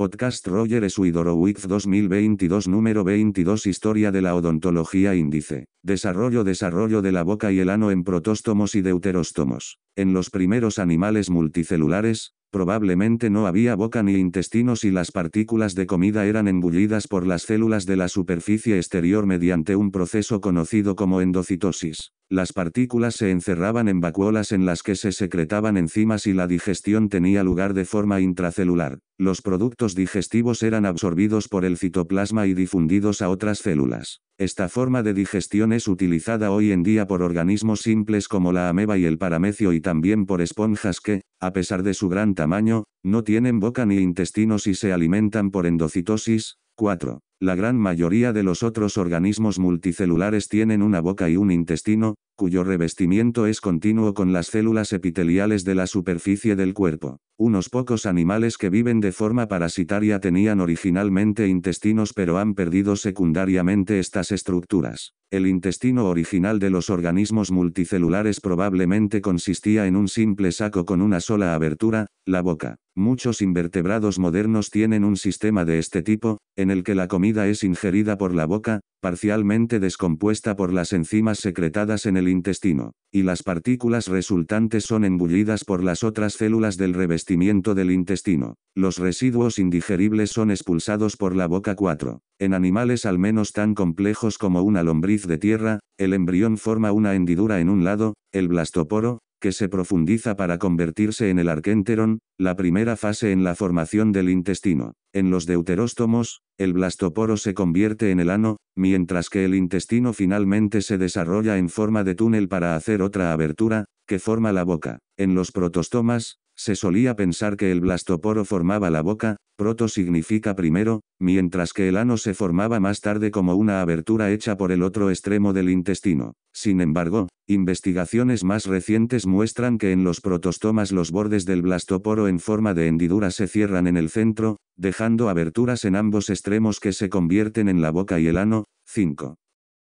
Podcast Roger Swidorowicz 2022 número 22 Historia de la odontología Índice. Desarrollo de la boca y el ano en protóstomos y deuteróstomos. En los primeros animales multicelulares, probablemente no había boca ni intestinos y las partículas de comida eran engullidas por las células de la superficie exterior mediante un proceso conocido como endocitosis. Las partículas se encerraban en vacuolas en las que se secretaban enzimas y la digestión tenía lugar de forma intracelular. Los productos digestivos eran absorbidos por el citoplasma y difundidos a otras células. Esta forma de digestión es utilizada hoy en día por organismos simples como la ameba y el paramecio y también por esponjas que, a pesar de su gran tamaño, no tienen boca ni intestinos y se alimentan por endocitosis. 4. La gran mayoría de los otros organismos multicelulares tienen una boca y un intestino, cuyo revestimiento es continuo con las células epiteliales de la superficie del cuerpo. Unos pocos animales que viven de forma parasitaria tenían originalmente intestinos pero han perdido secundariamente estas estructuras. El intestino original de los organismos multicelulares probablemente consistía en un simple saco con una sola abertura, la boca. Muchos invertebrados modernos tienen un sistema de este tipo, en el que la comida es ingerida por la boca, parcialmente descompuesta por las enzimas secretadas en el intestino, y las partículas resultantes son engullidas por las otras células del revestimiento del intestino. Los residuos indigeribles son expulsados por la boca. 4. En animales al menos tan complejos como una lombriz de tierra, el embrión forma una hendidura en un lado, el blastoporo, que se profundiza para convertirse en el arquénteron, la primera fase en la formación del intestino. En los deuteróstomos, el blastoporo se convierte en el ano, mientras que el intestino finalmente se desarrolla en forma de túnel para hacer otra abertura, que forma la boca. En los protostomas, se solía pensar que el blastoporo formaba la boca, proto significa primero, mientras que el ano se formaba más tarde como una abertura hecha por el otro extremo del intestino. Sin embargo, investigaciones más recientes muestran que en los protostomas los bordes del blastoporo en forma de hendidura se cierran en el centro, dejando aberturas en ambos extremos que se convierten en la boca y el ano. 5.